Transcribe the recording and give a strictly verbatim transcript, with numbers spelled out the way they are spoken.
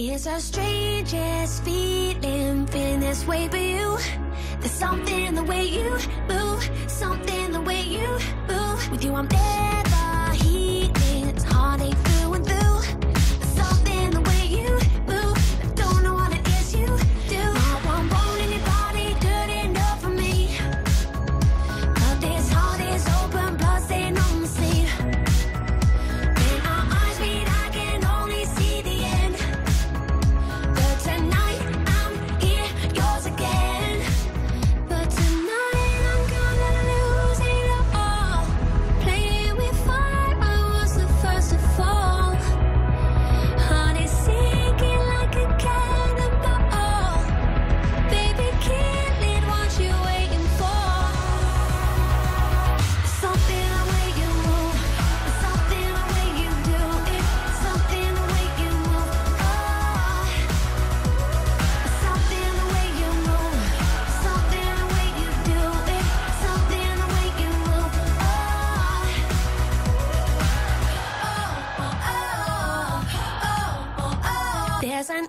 It's our strangest feeling, feeling this way for you. There's something in the way you move, something in the way you move. With you I'm never healing, it's heartache through and through. There's something in the way you move, I don't know what it is you do. Now I'm wanting your body, good enough for me, but this heart is open, blood stain on my sleeve. There's an